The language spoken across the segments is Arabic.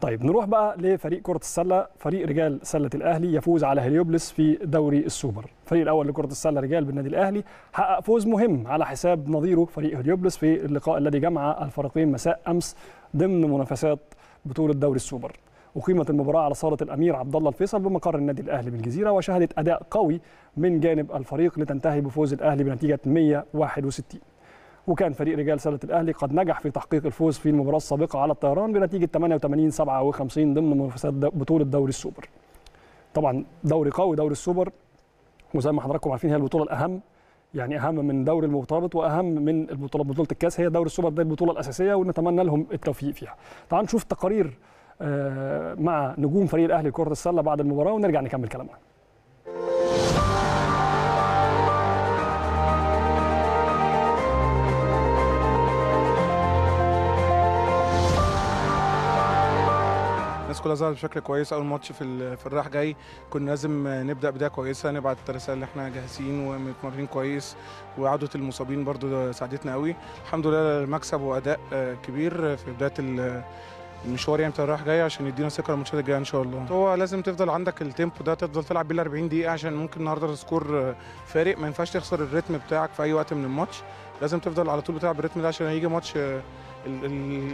طيب نروح بقى لفريق كرة السلة، فريق رجال سلة الأهلي يفوز على هليوبوليس في دوري السوبر. الفريق الأول لكرة السلة رجال بالنادي الأهلي حقق فوز مهم على حساب نظيره فريق هليوبوليس في اللقاء الذي جمع الفريقين مساء أمس ضمن منافسات بطولة دوري السوبر. أقيمت المباراة على صالة الأمير عبدالله الفيصل بمقر النادي الأهلي بالجزيرة، وشهدت أداء قوي من جانب الفريق لتنتهي بفوز الأهلي بنتيجة 161. وكان فريق رجال سلة الأهلي قد نجح في تحقيق الفوز في المباراة السابقة على الطيران بنتيجة 88-57 ضمن منافسات بطولة دوري السوبر. طبعا دوري قوي دوري السوبر، وزي ما حضراتكم عارفين هي البطولة الأهم، يعني أهم من دوري المرتبط وأهم من البطولة بطولة الكاس، هي دوري السوبر ده البطولة الأساسية ونتمنى لهم التوفيق فيها. تعالوا نشوف تقارير مع نجوم فريق الأهلي كرة السلة بعد المباراة ونرجع نكمل كلامنا. الناس كلها ظهرت بشكل كويس. اول ماتش في الرايح جاي كنا لازم نبدا بدايه كويسه، نبعت الرساله اللي احنا جاهزين ومتمرنين كويس، وعوده المصابين برده ساعدتنا قوي. الحمد لله المكسب واداء كبير في بدايه المشوار يعني بتاع الرايح جاي عشان يدينا ثقه للماتشات الجايه ان شاء الله. هو لازم تفضل عندك التيمبو ده، تفضل تلعب بال 40 دقيقه عشان ممكن النهارده السكور فارق، ما ينفعش تخسر الريتم بتاعك في اي وقت من الماتش، لازم تفضل على طول بتلعب الريتم ده عشان هيجي ماتش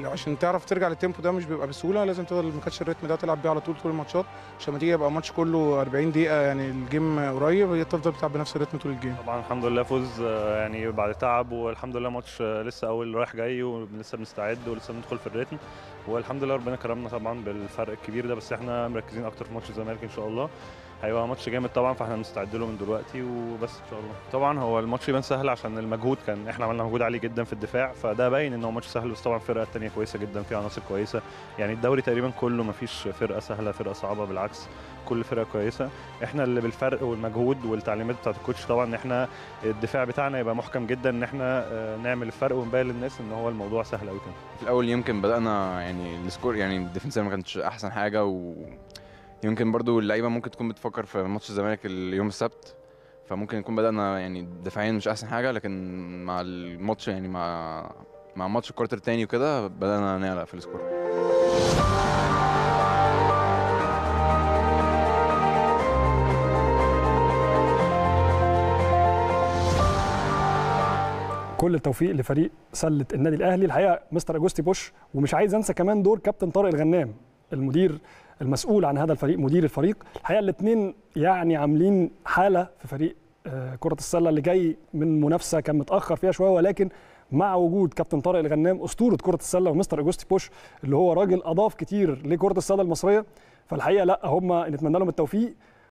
عشان تعرف ترجع للتيمبو ده مش بيبقى بسهوله، لازم تفضل مكتش الريتم ده تلعب بيه على طول الماتشات عشان ما تيجي يبقى الماتش كله 40 دقيقه يعني الجيم قريب، تفضل بتلعب بنفس الريتم طول الجيم. طبعا الحمد لله فوز يعني بعد تعب، والحمد لله ماتش لسه اول رايح جاي ولسه بنستعد ولسه بندخل في الريتم، والحمد لله ربنا كرمنا طبعا بالفرق الكبير ده، بس احنا مركزين اكتر في ماتش الزمالك ان شاء الله، هيبقى ماتش جامد طبعا فاحنا بنستعد له من دلوقتي وبس ان شاء الله. طبعا هو الماتش يبان سهل عشان المجهود كان احنا عملنا مجهود عالي جدا في الدفاع، فده باين ان هو ماتش سهل، بس طبعا الفرقه الثانيه كويسه جدا فيها عناصر كويسه، يعني الدوري تقريبا كله ما فيش فرقه سهله فرقه صعبه، بالعكس كل فرقه كويسه. احنا اللي بالفرق والمجهود والتعليمات بتاعت الكوتش طبعا ان احنا الدفاع بتاعنا يبقى محكم جدا، ان احنا نعمل الفرق ونبين للناس ان هو الموضوع سهل قوي. كان في الاول يمكن بدانا يعني السكور يعني الديفنس ما كانتش احسن حاجه، و يمكن برضو اللعيبه ممكن تكون بتفكر في ماتش الزمالك اليوم السبت، فممكن يكون بدانا يعني دفاعيا مش احسن حاجه، لكن مع الماتش يعني مع ماتش الكوارتر الثاني وكده بدانا نعلق في السكور. كل التوفيق لفريق سله النادي الاهلي الحقيقه مستر أوجستي بوش، ومش عايز انسى كمان دور كابتن طارق الغنام المدير المسؤول عن هذا الفريق مدير الفريق. الحقيقه الاثنين يعني عاملين حاله في فريق كره السله اللي جاي من منافسه كان متاخر فيها شويه، ولكن مع وجود كابتن طارق الغنام اسطوره كره السله ومستر أوجستي بوش اللي هو راجل اضاف كتير لكره السله المصريه، فالحقيقه لا هم نتمنى لهم التوفيق.